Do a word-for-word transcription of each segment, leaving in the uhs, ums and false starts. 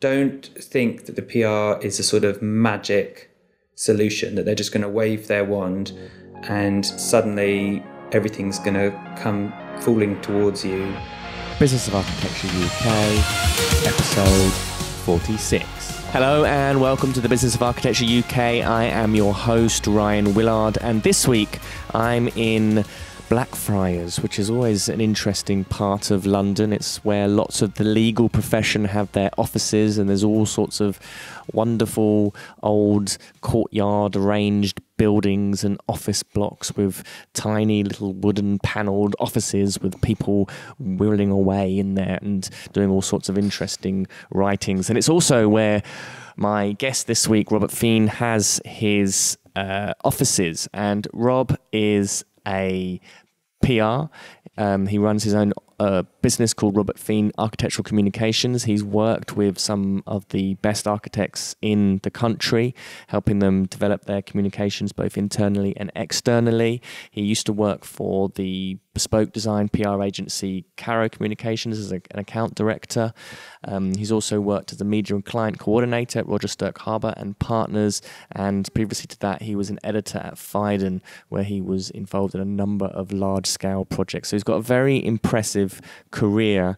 don't think that the P R is a sort of magic solution, that they're just going to wave their wand and suddenly everything's going to come falling towards you. Business of Architecture U K, episode forty-six. Hello and welcome to the Business of Architecture U K. I am your host, Ryan Willard, and this week I'm in Blackfriars, which is always an interesting part of London. It's where lots of the legal profession have their offices, and there's all sorts of wonderful old courtyard arranged buildings and office blocks with tiny little wooden panelled offices with people whirling away in there and doing all sorts of interesting writings. And it's also where my guest this week, Robert Fiehn, has his uh, offices. And Rob is a P R. Um, he runs his own uh, business called Robert Fiehn Architectural Communications. He's worked with some of the best architects in the country, helping them develop their communications both internally and externally. He used to work for the bespoke design P R agency Caro Communications as a, an account director. Um, he's also worked as a media and client coordinator at Roger Sturk Harbor and Partners, and previously to that he was an editor at Fiden, where he was involved in a number of large-scale projects. So he's got a very impressive career,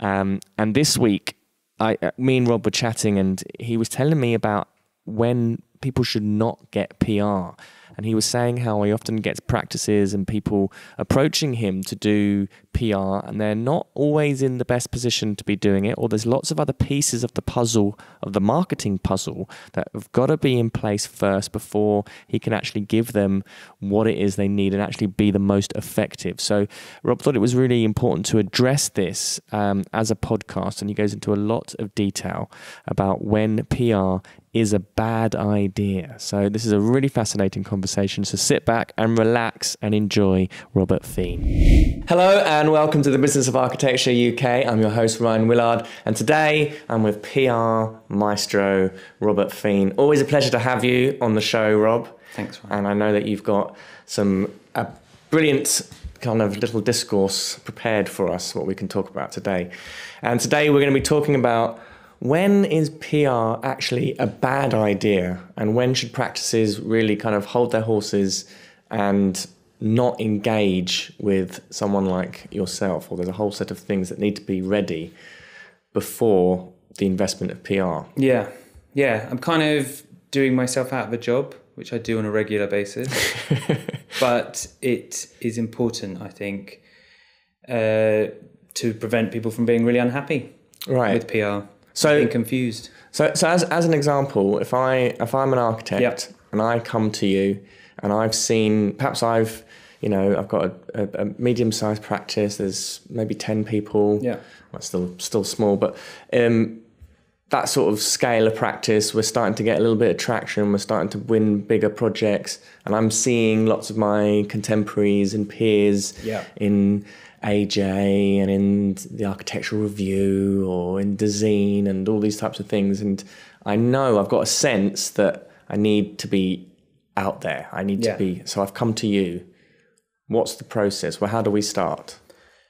um, and this week I, me and Rob were chatting, and he was telling me about when people should not get P R. And he was saying how he often gets practices and people approaching him to do P R, and they're not always in the best position to be doing it, or there's lots of other pieces of the puzzle, of the marketing puzzle, that have got to be in place first before he can actually give them what it is they need and actually be the most effective. So Rob thought it was really important to address this um, as a podcast, and he goes into a lot of detail about when P R is a bad idea. So this is a really fascinating conversation. So sit back and relax and enjoy Robert Fiehn. Hello and welcome to the Business of Architecture U K. I'm your host, Ryan Willard, and today I'm with P R maestro Robert Fiehn. Always a pleasure to have you on the show, Rob. Thanks, Ryan. And I know that you've got some uh, brilliant kind of little discourse prepared for us, what we can talk about today. And today we're going to be talking about when is P R actually a bad idea, and when should practices really kind of hold their horses and not engage with someone like yourself? Or there's a whole set of things that need to be ready before the investment of P R. Yeah, yeah. I'm kind of doing myself out of a job, which I do on a regular basis, but it is important, I think, uh, to prevent people from being really unhappy right. with P R. So being confused. So, so as as an example, if I if I'm an architect yep. and I come to you, and I've seen perhaps I've you know I've got a, a, a medium sized practice. There's maybe ten people. Yeah, that's still still small, but um, that sort of scale of practice, we're starting to get a little bit of traction. We're starting to win bigger projects, and I'm seeing lots of my contemporaries and peers yep. in A J and in the Architectural Review or in Dezeen and all these types of things. And I know I've got a sense that I need to be out there. I need yeah. to be, so I've come to you. What's the process? Well, how do we start?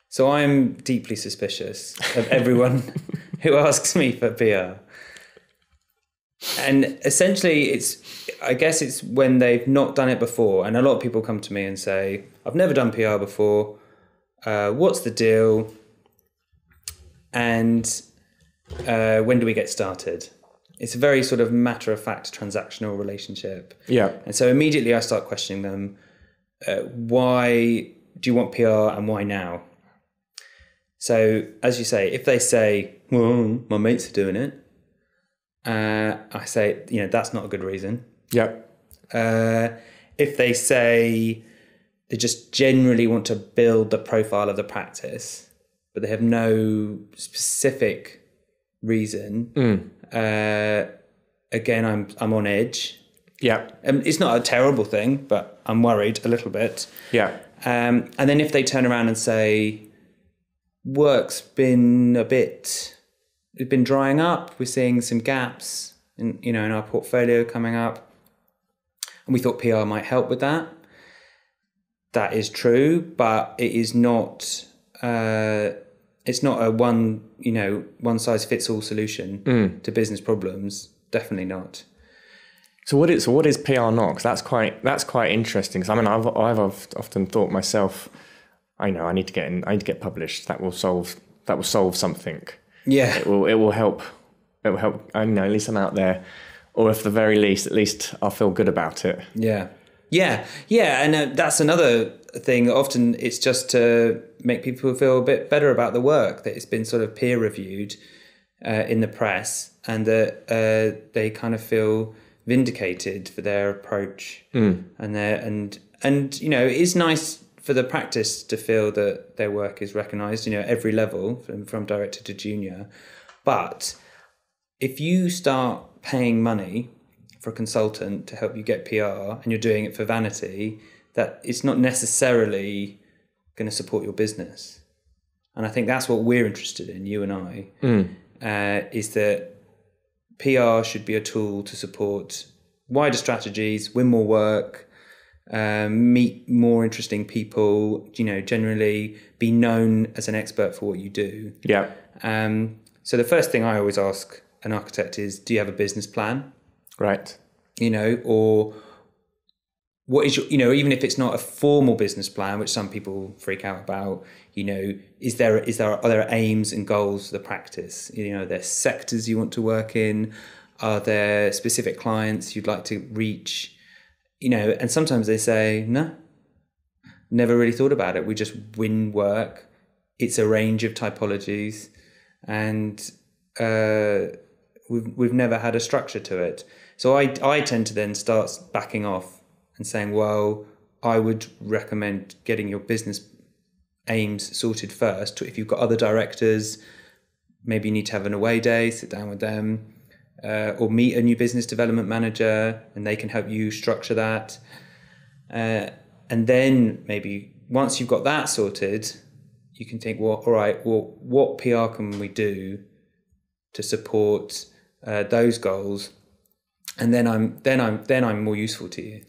So I'm deeply suspicious of everyone who asks me for P R. And essentially it's, I guess it's when they've not done it before. And a lot of people come to me and say, I've never done P R before. Uh, what's the deal, and uh, when do we get started? It's a very sort of matter-of-fact transactional relationship. Yeah. And so immediately I start questioning them, uh, why do you want P R and why now? So as you say, if they say, well, my mates are doing it, uh, I say, you know, that's not a good reason. Yeah. Uh, if they say they just generally want to build the profile of the practice, but they have no specific reason. Mm. Uh, again, I'm I'm on edge. Yeah, um, it's not a terrible thing, but I'm worried a little bit. Yeah, um, and then if they turn around and say, work's been a bit, it's been drying up. We're seeing some gaps in you know in our portfolio coming up, and we thought P R might help with that. That is true, but it is not uh, it's not a one, you know, one size fits all solution mm. to business problems. Definitely not. So what is so what is P R not? Because that's quite that's quite interesting. Because I mean, I've I've often thought myself, I know I need to get in, I need to get published. That will solve that will solve something. Yeah, it will it will help. It will help. I know at least I'm out there, or if the very least, at least I'll feel good about it. Yeah, yeah, yeah. And uh, that's another thing. Often it's just to make people feel a bit better about the work, that it's been sort of peer reviewed uh, in the press, and that uh, they kind of feel vindicated for their approach mm. and their and and you know, it is nice for the practice to feel that their work is recognised, you know, at every level from, from director to junior. But if you start paying money for a consultant to help you get P R and you're doing it for vanity, that it's not necessarily going to support your business. And I think that's what we're interested in, you and I, mm. uh, is that P R should be a tool to support wider strategies, win more work, um, meet more interesting people, you know, generally be known as an expert for what you do. Yeah. Um, so the first thing I always ask an architect is, do you have a business plan? Right. You know, or what is your, you know, even if it's not a formal business plan, which some people freak out about, you know, is there, is there, are there aims and goals for the practice? You know, are there sectors you want to work in? Are there specific clients you'd like to reach? You know, and sometimes they say, no, never really thought about it. We just win work. It's a range of typologies, and uh, we've, we've never had a structure to it. So I, I tend to then start backing off and saying, well, I would recommend getting your business aims sorted first. If you've got other directors, maybe you need to have an away day, sit down with them, uh, or meet a new business development manager and they can help you structure that. Uh, and then maybe once you've got that sorted, you can think, well, all right, well, what P R can we do to support uh, those goals? And then I'm then I'm then I'm more useful to you.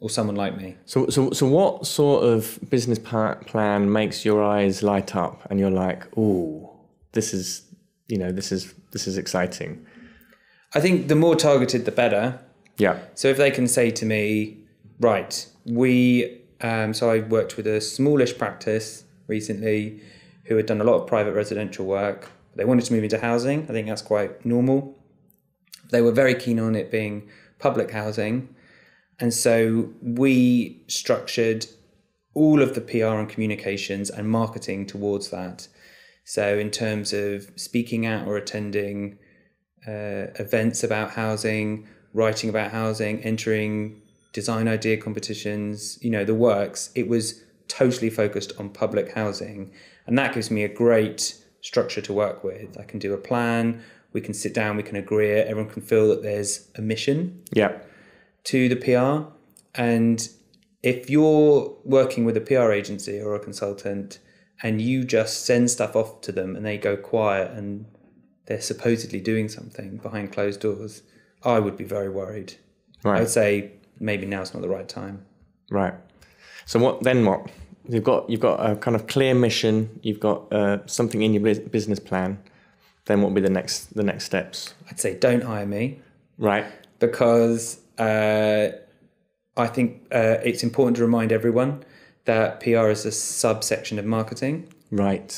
Or someone like me. So, so, so, what sort of business plan makes your eyes light up, and you're like, "Oh, this is, you know, this is this is exciting." I think the more targeted, the better. Yeah. So, if they can say to me, "Right, we," um, so I worked with a smallish practice recently, who had done a lot of private residential work. They wanted to move into housing. I think that's quite normal. They were very keen on it being public housing. And so we structured all of the P R and communications and marketing towards that. So in terms of speaking at or attending uh, events about housing, writing about housing, entering design idea competitions, you know, the works, it was totally focused on public housing. And that gives me a great structure to work with. I can do a plan, we can sit down, we can agree it, everyone can feel that there's a mission. Yeah. To the P R. And if you're working with a P R agency or a consultant and you just send stuff off to them and they go quiet and they're supposedly doing something behind closed doors, I would be very worried. Right. I would say maybe now's not the right time. Right. So what then? What you've got? You've got a kind of clear mission. You've got uh, something in your business plan. Then what would be the next? The next steps? I'd say don't hire me. Right. Because. Uh, I think uh, it's important to remind everyone that P R is a subsection of marketing. Right.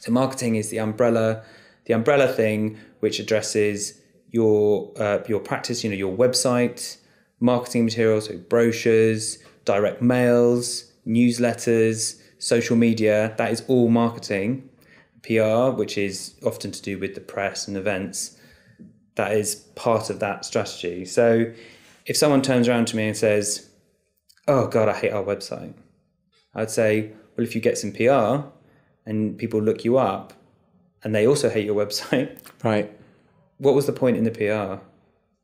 So marketing is the umbrella, the umbrella thing which addresses your uh, your practice, you know, your website, marketing materials, so brochures, direct mails, newsletters, social media. That is all marketing. P R, which is often to do with the press and events, that is part of that strategy. So if someone turns around to me and says, oh God, I hate our website, I'd say, well, if you get some P R and people look you up and they also hate your website, right? What was the point in the P R?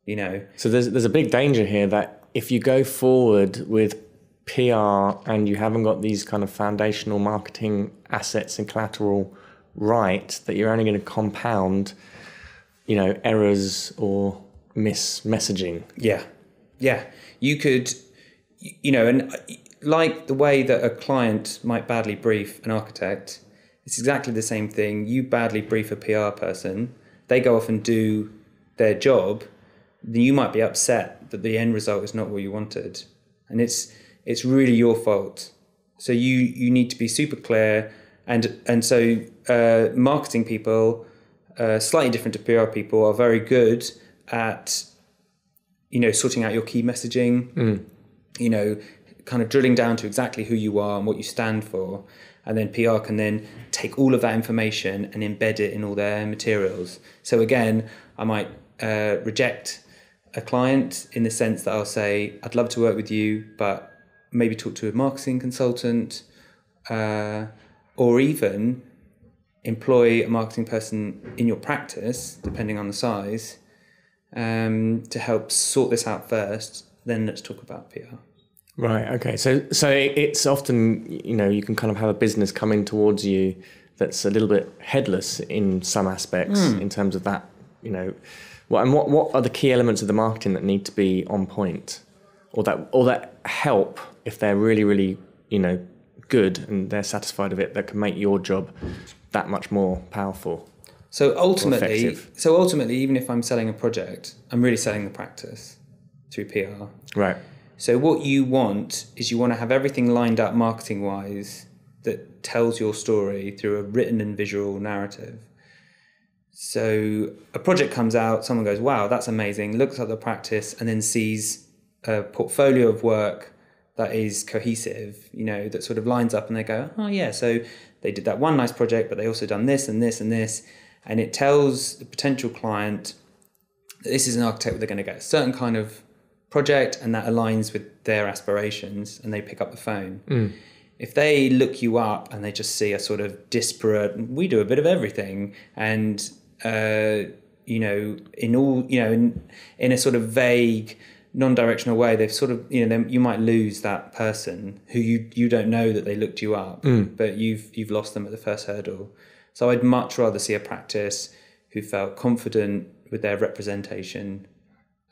You know? So there's, there's a big danger here that if you go forward with P R and you haven't got these kind of foundational marketing assets and collateral right, that you're only going to compound, you know, errors or mis-messaging. Yeah. Yeah, you could, you know, and like the way that a client might badly brief an architect, It's exactly the same thing. You badly brief a P R person. They go off and do their job. Then you might be upset that the end result is not what you wanted. And it's it's really your fault. So you, you need to be super clear. And, and so uh, marketing people, uh, slightly different to P R people, are very good at, you know, sorting out your key messaging, mm. you know, kind of drilling down to exactly who you are and what you stand for. And then P R can then take all of that information and embed it in all their materials. So again, I might uh, reject a client in the sense that I'll say, I'd love to work with you, but maybe talk to a marketing consultant, uh, or even employ a marketing person in your practice, depending on the size, um, to help sort this out first. Then let's talk about P R. Right. Okay. So, so it's often, you know, you can kind of have a business coming towards you that's a little bit headless in some aspects mm. in terms of that, you know, what and what, what are the key elements of the marketing that need to be on point, or that, or that help if they're really, really, you know, good and they're satisfied with it, that can make your job that much more powerful. So ultimately, so ultimately, even if I'm selling a project, I'm really selling the practice through P R. Right. So what you want is you want to have everything lined up marketing-wise that tells your story through a written and visual narrative. So a project comes out, someone goes, wow, that's amazing, looks at the practice and then sees a portfolio of work that is cohesive, you know, that sort of lines up, and they go, oh yeah, so they did that one nice project, but they also done this and this and this. And it tells the potential client that this is an architect, they're going to get a certain kind of project and that aligns with their aspirations, and they pick up the phone. Mm. If they look you up and they just see a sort of disparate, we do a bit of everything, and uh, you know, in all, you know, in, in a sort of vague, non-directional way, they've sort of, you know, you might lose that person who you you don't know that they looked you up, mm. but you've you've lost them at the first hurdle. So I'd much rather see a practice who felt confident with their representation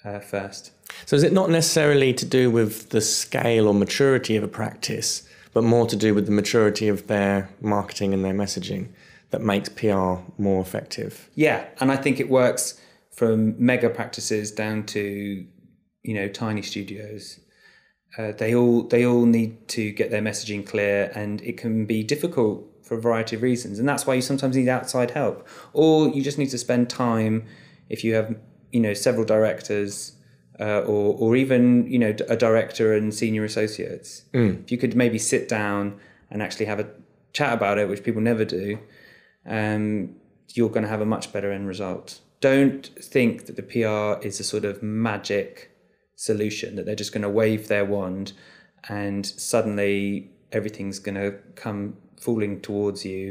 Uh, first. So is it not necessarily to do with the scale or maturity of a practice, but more to do with the maturity of their marketing and their messaging that makes P R more effective? Yeah, and I think it works from mega practices down to, you know, tiny studios. Uh, they all they all need to get their messaging clear, and it can be difficult for a variety of reasons, and that's why you sometimes need outside help, or you just need to spend time if you have, you know, several directors, uh, or, or even, you know, a director and senior associates. Mm. If you could maybe sit down and actually have a chat about it, which people never do, um, you're going to have a much better end result. Don't think that the P R is a sort of magic solution, that they're just going to wave their wand and suddenly everything's going to come falling towards you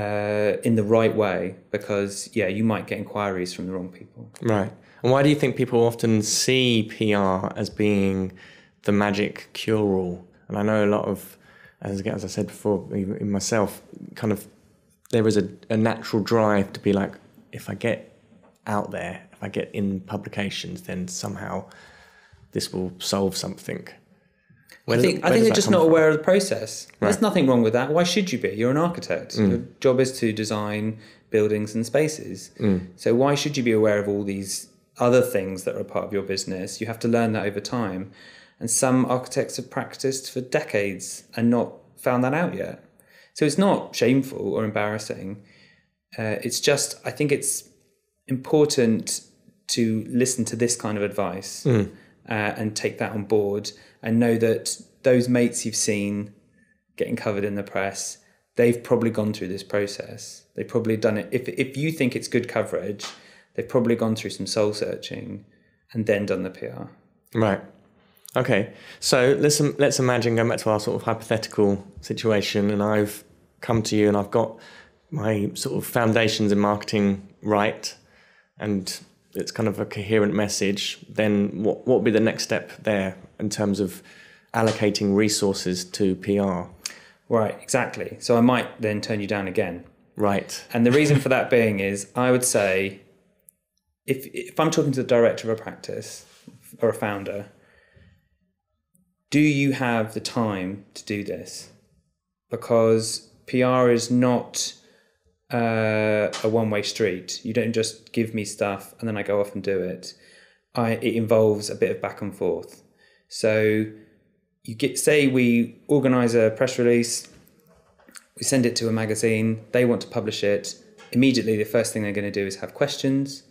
Uh, in the right way, because yeah, you might get inquiries from the wrong people. Right. And why do you think people often see P R as being the magic cure-all? And I know a lot of, as, as I said before, even myself, kind of there is a, a natural drive to be like, if I get out there, if I get in publications, then somehow this will solve something. Where I think, does, I think they're just not from? aware of the process. Right. There's nothing wrong with that. Why should you be? You're an architect. Mm. Your job is to design buildings and spaces. Mm. So why should you be aware of all these other things that are a part of your business? You have to learn that over time. And some architects have practiced for decades and not found that out yet. So it's not shameful or embarrassing. Uh, it's just, I think it's important to listen to this kind of advice. Mm. Uh, and take that on board and know that those mates you've seen getting covered in the press, they've probably gone through this process. They've probably done it. If if you think it's good coverage, they've probably gone through some soul searching and then done the P R. Right. Okay. So let's, let's imagine, going back to our sort of hypothetical situation, and I've come to you and I've got my sort of foundations in marketing right, and it's kind of a coherent message, then what, what would be the next step there in terms of allocating resources to P R? Right, exactly. So I might then turn you down again. Right. And the reason for that being is, I would say, if if I'm talking to the director of a practice or a founder, do you have the time to do this? Because P R is not uh, a one-way street. You don't just give me stuff and then I go off and do it. I, it involves a bit of back and forth. So you get, say we organise a press release, we send it to a magazine, they want to publish it. Immediately, the first thing they're going to do is have questions.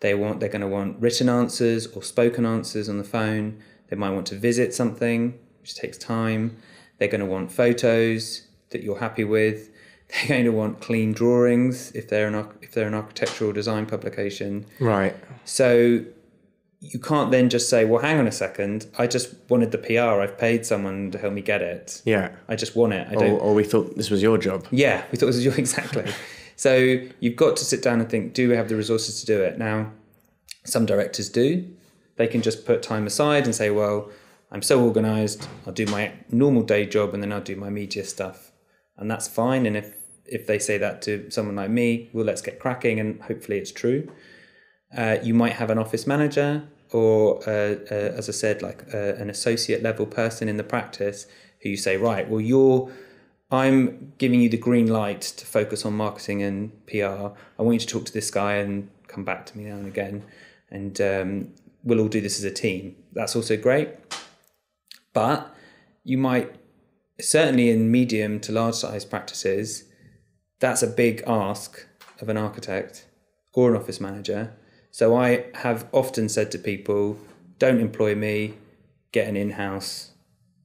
They want, they're going to want written answers or spoken answers on the phone. They might want to visit something, which takes time. They're going to want photos that you're happy with. They're going to want clean drawings if they're an, if they're an architectural design publication. Right. So you can't then just say, well, hang on a second, I just wanted the P R. I've paid someone to help me get it. Yeah. I just want it. I don't... Or, or we thought this was your job. Yeah, we thought this was your... Exactly. So you've got to sit down and think, do we have the resources to do it? Now, some directors do. They can just put time aside and say, well, I'm so organised, I'll do my normal day job and then I'll do my media stuff. And that's fine. And if, if they say that to someone like me, well, let's get cracking, and hopefully it's true. Uh, you might have an office manager or, uh, uh, as I said, like uh, an associate level person in the practice who you say, right, well, you're... I'm giving you the green light to focus on marketing and P R. I want you to talk to this guy and come back to me now and again. And um, we'll all do this as a team. That's also great. But you might, certainly in medium to large size practices, that's a big ask of an architect or an office manager. So I have often said to people, don't employ me, get an in-house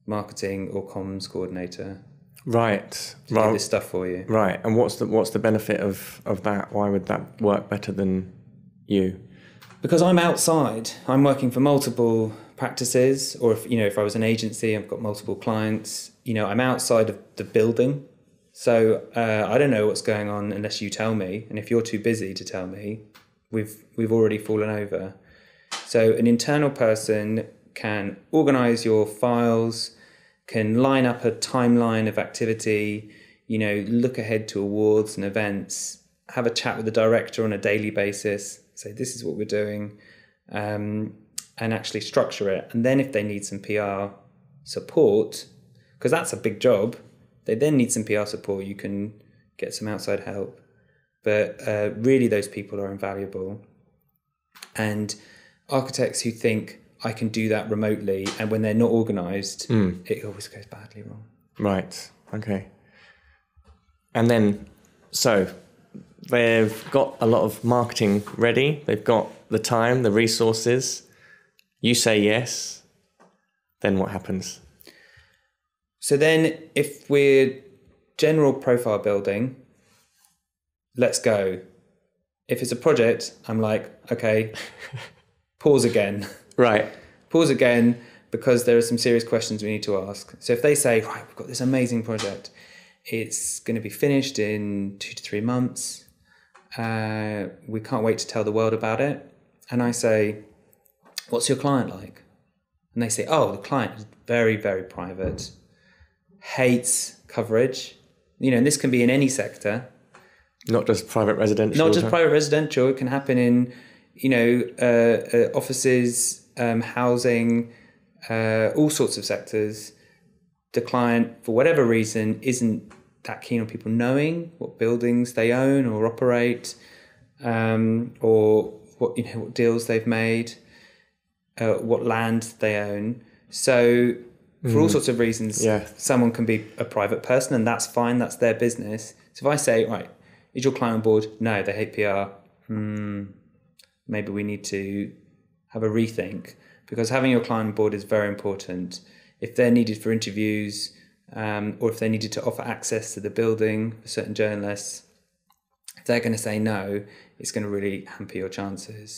marketing or comms coordinator. Right. To well, do this stuff for you. Right. And what's the what's the benefit of, of that? Why would that work better than you? Because I'm outside. I'm working for multiple practices, or if you know, if I was an agency, I've got multiple clients. You know, I'm outside of the building. So uh, I don't know what's going on unless you tell me. And if you're too busy to tell me, we've we've already fallen over. So an internal person can organise your files, can line up a timeline of activity, you know, look ahead to awards and events, have a chat with the director on a daily basis, say this is what we're doing, um, and actually structure it. And then if they need some P R support, because that's a big job, they then need some P R support, you can get some outside help. But uh, really those people are invaluable. And architects who think, I can do that remotely, and when they're not organised, mm. it always goes badly wrong. Right. Okay. And then, so they've got a lot of marketing ready. They've got the time, the resources. You say yes. Then what happens? So then if we're general profile building, let's go. If it's a project, I'm like, okay, pause again. Right. Pause again, because there are some serious questions we need to ask. So if they say, right, we've got this amazing project, it's going to be finished in two to three months. Uh, we can't wait to tell the world about it. And I say, what's your client like? And they say, oh, the client is very, very private, hates coverage. You know, and this can be in any sector. Not just private residential. Not just private residential. It can happen in, you know, uh, uh, offices, Um, housing, uh, all sorts of sectors. The client, for whatever reason, isn't that keen on people knowing what buildings they own or operate, um, or what you know what deals they've made, uh, what land they own. So, for mm. all sorts of reasons, yeah. someone can be a private person, and that's fine. That's their business. So if I say, right, is your client on board? No, they hate P R. Hmm, maybe we need to have a rethink, because having your client on board is very important. If they're needed for interviews, um, or if they're needed to offer access to the building for certain journalists, if they're going to say no, it's going to really hamper your chances.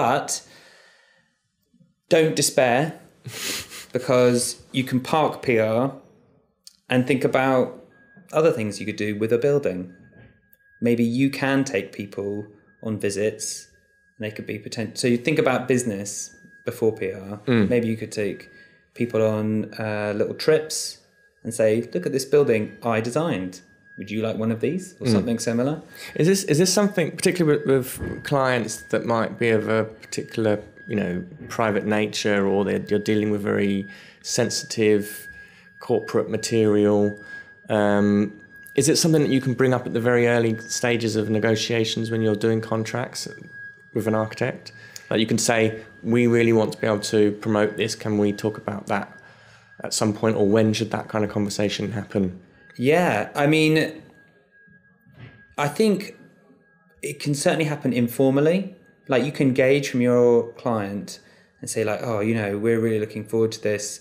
But don't despair, because you can park P R and think about other things you could do with a building. Maybe you can take people on visits. They could be potential. So you think about business before P R. Mm. Maybe you could take people on uh, little trips and say, "Look at this building I designed. Would you like one of these or mm. something similar?" Is this is this something particularly with, with clients that might be of a particular, you know, private nature, or that you're dealing with very sensitive corporate material? Um, Is it something that you can bring up at the very early stages of negotiations when you're doing contracts with an architect? Like you can say, we really want to be able to promote this. Can we talk about that at some point? Or when should that kind of conversation happen? Yeah, I mean, I think it can certainly happen informally. Like you can gauge from your client and say like, oh, you know, we're really looking forward to this.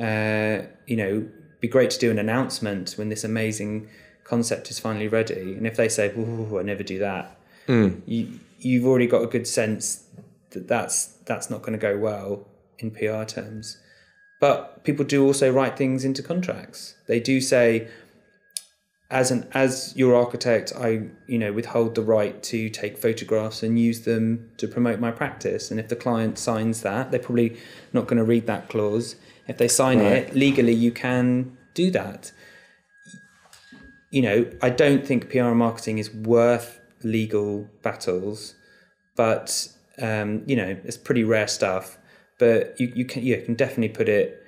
Uh, you know, it'd be great to do an announcement when this amazing concept is finally ready. And if they say, oh, I never do that, mm. you, you've already got a good sense that that's, that's not going to go well in P R terms. But people do also write things into contracts. They do say, as an as your architect, I you know withhold the right to take photographs and use them to promote my practice. And if the client signs that, they're probably not going to read that clause. If they sign right. it, legally you can do that. You know, I don't think P R and marketing is worth legal battles, but um, you know, it's pretty rare stuff. But you you can you can definitely put it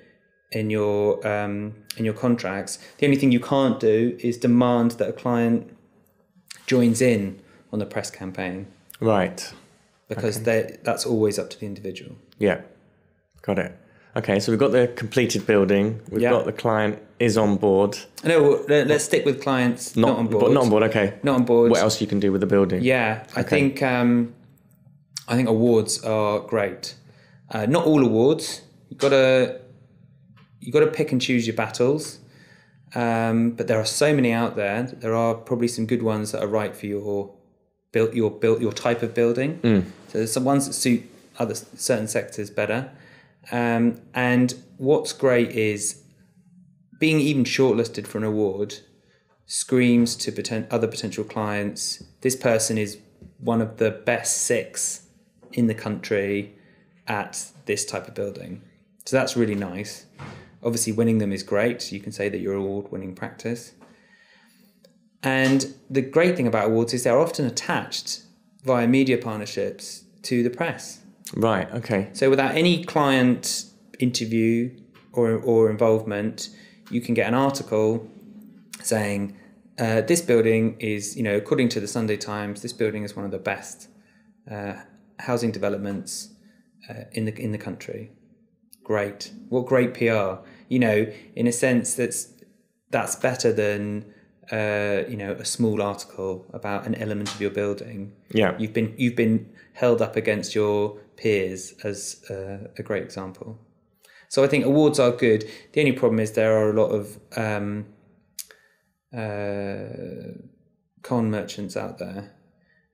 in your um, in your contracts. The only thing you can't do is demand that a client joins in on the press campaign. Right. Because okay. that's always up to the individual. Yeah, got it. Okay, so we've got the completed building. We've yeah. got the client is on board. No, let's stick with clients not, not on board. But not on board, okay. Not on board. What else you can do with the building? Yeah, I okay. think um, I think awards are great. Uh, not all awards. You've got to... You've got to pick and choose your battles, um, but there are so many out there. There are probably some good ones that are right for your built your built your type of building. Mm. So there's some ones that suit other certain sectors better. Um, and what's great is being even shortlisted for an award screams to poten- other potential clients. This person is one of the best six in the country at this type of building. So that's really nice. Obviously, winning them is great. You can say that you're an award-winning practice. And the great thing about awards is they're often attached via media partnerships to the press. Right, okay. So without any client interview or, or involvement, you can get an article saying, uh, this building is, you know, according to the Sunday Times, this building is one of the best uh, housing developments uh, in the in the country. Great. What great P R. You know, in a sense, that's that's better than uh, you know, a small article about an element of your building. Yeah. You've been you've been held up against your peers as uh, a great example. So I think awards are good. The only problem is there are a lot of um, uh, con merchants out there,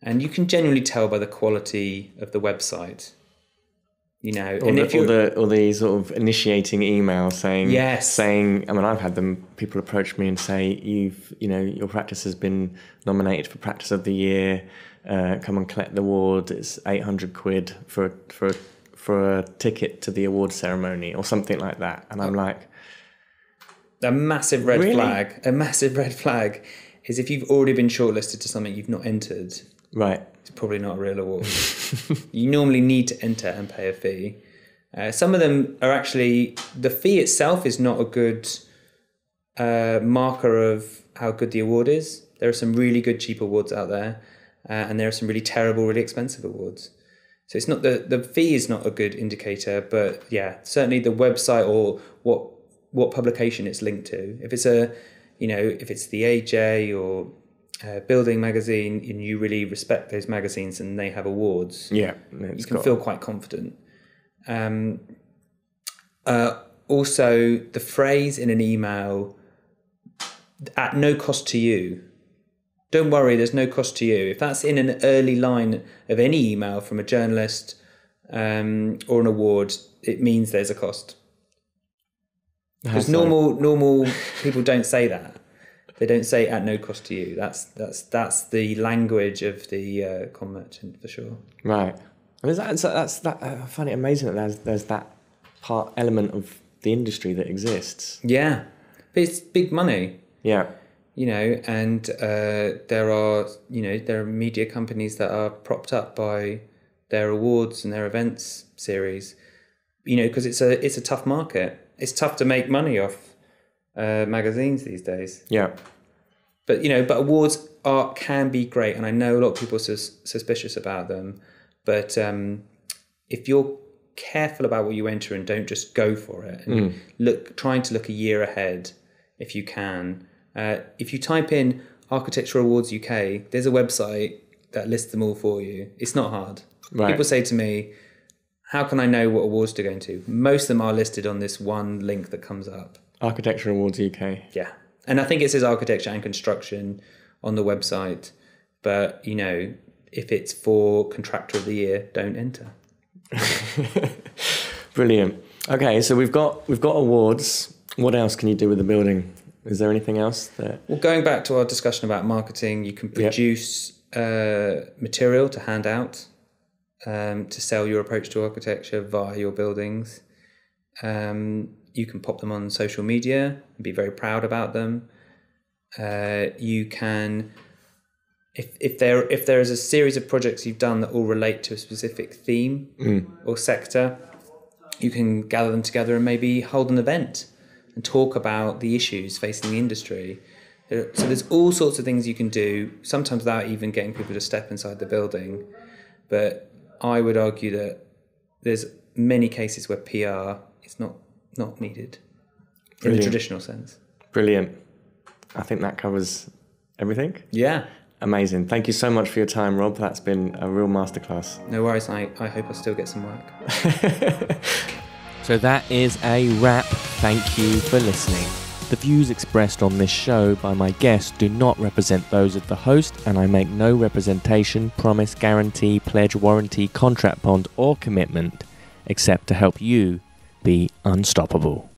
and you can generally tell by the quality of the website. You know, or, and the, if or the or the sort of initiating email saying yes. saying I mean I've had them people approach me and say you've you know your practice has been nominated for practice of the year, uh, come and collect the award. It's eight hundred quid for for for a ticket to the award ceremony or something like that. And I'm like, a massive red really? flag. A massive red flag is if you've already been shortlisted to something you've not entered. Right. It's probably not a real award. You normally need to enter and pay a fee. Uh, some of them are actually, the fee itself is not a good uh, marker of how good the award is. There are some really good cheap awards out there, uh, and there are some really terrible, really expensive awards. So it's not the, the fee is not a good indicator, but yeah, certainly the website or what what publication it's linked to. If it's a, you know, if it's the A J or Uh, building magazine, and you really respect those magazines and they have awards, yeah you can feel quite confident. Um, uh, also, the phrase in an email, at no cost to you. Don't worry, there's no cost to you. If that's in an early line of any email from a journalist um, or an award, it means there's a cost. Because normal, normal people don't say that. They don't say at no cost to you. That's that's that's the language of the uh, con merchant for sure. Right, and is that, that's that. I find it amazing that there's there's that part element of the industry that exists. Yeah, but it's big money. Yeah, you know, and uh, there are you know there are media companies that are propped up by their awards and their events series. You know, because it's a it's a tough market. It's tough to make money off. Uh, magazines these days. Yeah. But, you know, but awards are, can be great. And I know a lot of people are sus- suspicious about them. But um, if you're careful about what you enter and don't just go for it, and mm. look, trying to look a year ahead if you can. Uh, if you type in Architectural Awards U K, there's a website that lists them all for you. It's not hard. Right. People say to me, how can I know what awards to go into? Most of them are listed on this one link that comes up. Architectural Awards U K. Yeah. And I think it says architecture and construction on the website. But, you know, if it's for contractor of the year, don't enter. Brilliant. Okay, so we've got we've got awards. What else can you do with the building? Is there anything else that... Well, going back to our discussion about marketing, you can produce yep. uh, material to hand out um, to sell your approach to architecture via your buildings. Um, you can pop them on social media and be very proud about them. Uh, you can, if if there if there is a series of projects you've done that all relate to a specific theme mm. or sector, you can gather them together and maybe hold an event and talk about the issues facing the industry. So there's all sorts of things you can do, sometimes without even getting people to step inside the building. But I would argue that there's many cases where P R is not, not needed in Brilliant. the traditional sense. Brilliant. I think that covers everything. Yeah. Amazing. Thank you so much for your time, Rob. That's been a real masterclass. No worries. I, I hope I still get some work. So that is a wrap. Thank you for listening. The views expressed on this show by my guests do not represent those of the host, and I make no representation, promise, guarantee, pledge, warranty, contract, bond, or commitment, except to help you be unstoppable.